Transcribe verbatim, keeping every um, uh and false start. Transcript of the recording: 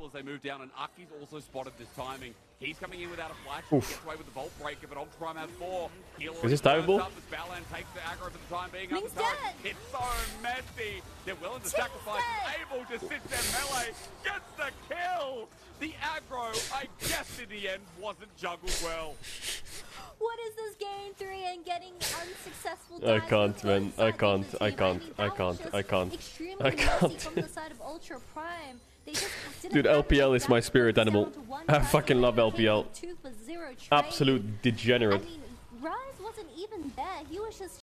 helpful as they move down, and Aki's also spotted this timing. He's coming in without a flash. He gets away with the bolt breaker, but on Prime has four. Is this diveable? Balan takes the aggro for the time being. Up the it's so messy. They're willing to sacrifice. Able to sit there melee. Gets the kill. The aggro, I guess, in the end, wasn't juggled well. What is this game three and getting unsuccessful? I can't, man. I can't. I can't. I can't. I can't. I can't. Dude, L P L is my spirit animal. I fucking love L P L. Absolute degenerate. Rise wasn't even there. He was just